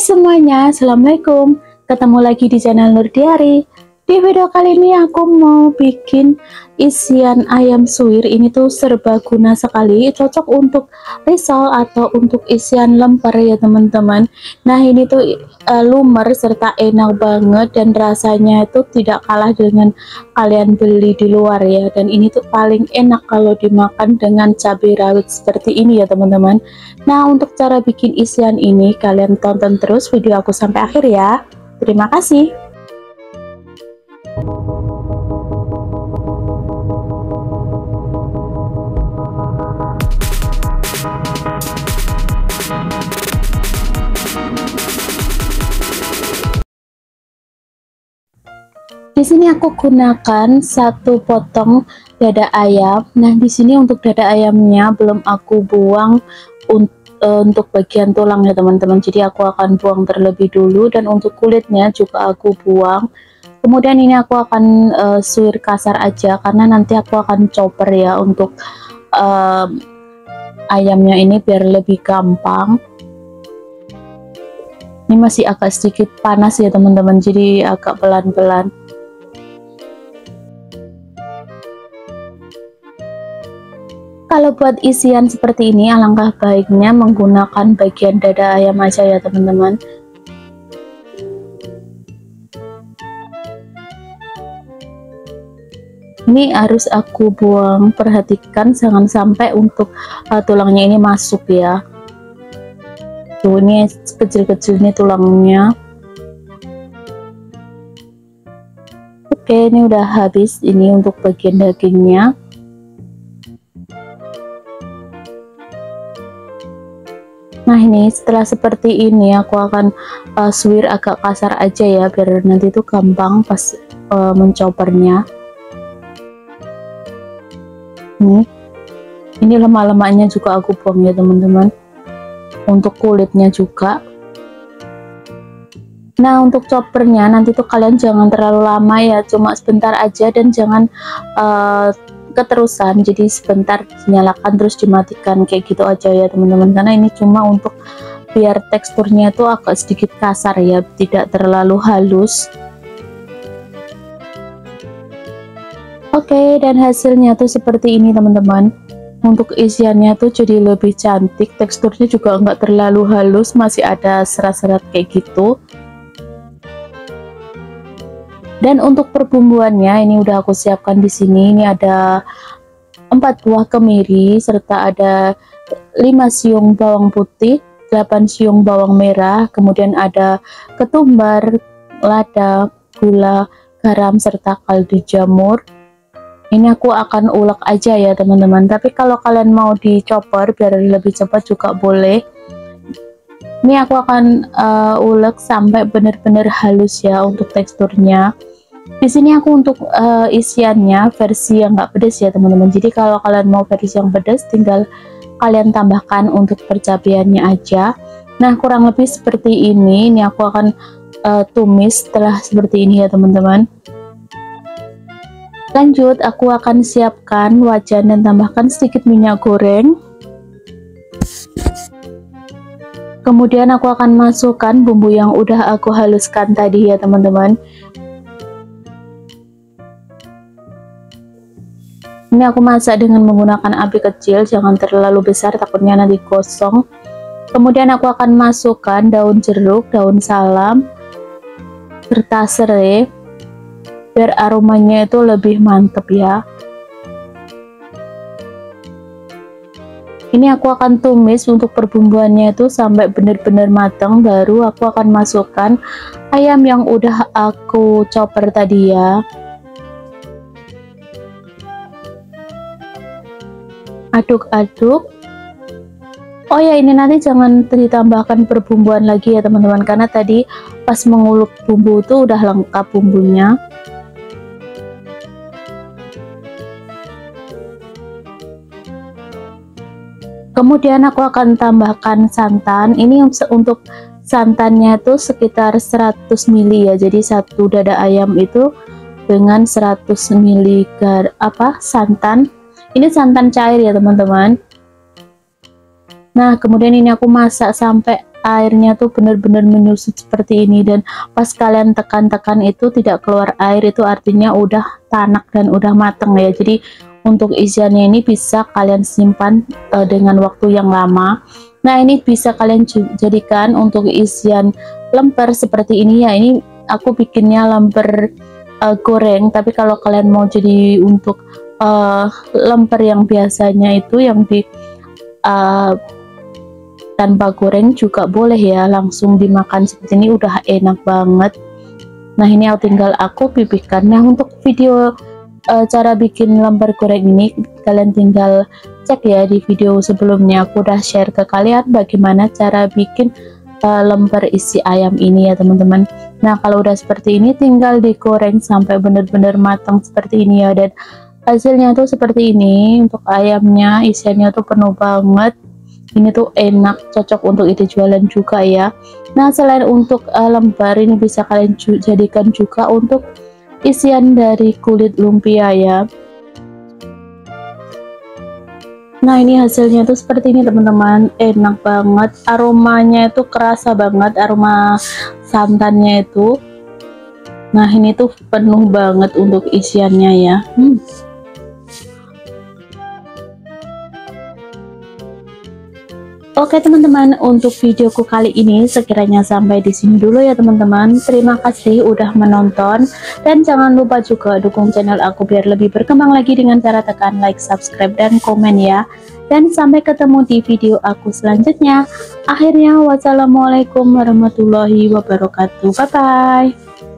Hai semuanya, Assalamualaikum. Ketemu lagi di channel Noer Diary. Di video kali ini aku mau bikin isian ayam suwir. Ini tuh serbaguna sekali, cocok untuk risol atau untuk isian lemper ya teman-teman. Nah ini tuh lumer serta enak banget, dan rasanya itu tidak kalah dengan kalian beli di luar ya. Dan ini tuh paling enak kalau dimakan dengan cabai rawit seperti ini ya teman-teman. Nah untuk cara bikin isian ini kalian tonton terus video aku sampai akhir ya. Terima kasih. Di sini aku gunakan satu potong dada ayam. Nah, di sini untuk dada ayamnya belum aku buang untuk bagian tulang ya teman-teman. Jadi aku akan buang terlebih dulu, dan untuk kulitnya juga aku buang. Kemudian ini aku akan suwir kasar aja, karena nanti aku akan chopper ya untuk ayamnya ini biar lebih gampang. Ini masih agak sedikit panas ya teman-teman, jadi agak pelan-pelan. Kalau buat isian seperti ini alangkah baiknya menggunakan bagian dada ayam aja ya teman-teman. Ini harus aku buang, perhatikan jangan sampai untuk tulangnya ini masuk ya. Tuh ini kecil-kecil nih tulangnya. Oke, ini udah habis ini untuk bagian dagingnya. Nah ini setelah seperti ini aku akan suwir agak kasar aja ya, biar nanti itu gampang pas mencopernya. Ini lemak-lemaknya juga aku buang ya teman-teman, untuk kulitnya juga. Nah untuk copernya nanti tuh kalian jangan terlalu lama ya, cuma sebentar aja, dan jangan keterusan, jadi sebentar dinyalakan terus dimatikan kayak gitu aja ya teman-teman, karena ini cuma untuk biar teksturnya itu agak sedikit kasar ya, tidak terlalu halus. Oke, dan hasilnya tuh seperti ini teman-teman. Untuk isiannya tuh jadi lebih cantik, teksturnya juga enggak terlalu halus, masih ada serat-serat kayak gitu. Dan untuk perbumbuannya ini udah aku siapkan di sini. Ini ada 4 buah kemiri, serta ada 5 siung bawang putih, 8 siung bawang merah, kemudian ada ketumbar, lada, gula, garam, serta kaldu jamur. Ini aku akan ulek aja ya teman-teman, tapi kalau kalian mau dicoper biar lebih cepat juga boleh. Ini aku akan ulek sampai benar-benar halus ya untuk teksturnya. Di sini aku untuk isiannya versi yang nggak pedas ya teman-teman. Jadi kalau kalian mau versi yang pedas tinggal kalian tambahkan untuk percabaiannya aja. Nah kurang lebih seperti ini. Ini aku akan tumis setelah seperti ini ya teman-teman. Lanjut aku akan siapkan wajan dan tambahkan sedikit minyak goreng. Kemudian aku akan masukkan bumbu yang udah aku haluskan tadi ya teman-teman. Ini aku masak dengan menggunakan api kecil, jangan terlalu besar takutnya nanti gosong. Kemudian aku akan masukkan daun jeruk, daun salam, serta serai, biar aromanya itu lebih mantep ya. Ini aku akan tumis untuk perbumbuannya itu sampai benar-benar matang, baru aku akan masukkan ayam yang udah aku chopper tadi ya. Aduk-aduk. Oh ya, ini nanti jangan ditambahkan perbumbuan lagi ya teman-teman, karena tadi pas menguluk bumbu itu udah lengkap bumbunya. Kemudian aku akan tambahkan santan. Ini untuk santannya itu sekitar 100 ml ya. Jadi satu dada ayam itu dengan 100 ml santan. Ini santan cair ya teman-teman. Nah kemudian ini aku masak sampai airnya tuh bener-bener menyusut seperti ini, dan pas kalian tekan-tekan itu tidak keluar air, itu artinya udah tanak dan udah mateng ya. Jadi untuk isiannya ini bisa kalian simpan dengan waktu yang lama. Nah ini bisa kalian jadikan untuk isian lemper seperti ini ya. Ini aku bikinnya lemper goreng, tapi kalau kalian mau jadi untuk lemper yang biasanya itu yang di tanpa goreng juga boleh ya, langsung dimakan seperti ini udah enak banget. Nah ini tinggal aku pipihkan. Nah untuk video cara bikin lemper goreng ini kalian tinggal cek ya di video sebelumnya, aku udah share ke kalian bagaimana cara bikin lemper isi ayam ini ya teman-teman. Nah kalau udah seperti ini tinggal digoreng sampai benar-benar matang seperti ini ya, dan hasilnya tuh seperti ini. Untuk ayamnya isiannya tuh penuh banget, ini tuh enak, cocok untuk ide jualan juga ya. Nah selain untuk lemper ini bisa kalian jadikan juga untuk isian dari kulit lumpia ya. Nah ini hasilnya tuh seperti ini teman-teman, enak banget, aromanya itu kerasa banget, aroma santannya itu. Nah ini tuh penuh banget untuk isiannya ya. Oke teman-teman, untuk videoku kali ini sekiranya sampai di sini dulu ya teman-teman. Terima kasih udah menonton, dan jangan lupa juga dukung channel aku biar lebih berkembang lagi dengan cara tekan like, subscribe, dan komen ya. Dan sampai ketemu di video aku selanjutnya. Akhirnya wassalamualaikum warahmatullahi wabarakatuh. Bye-bye.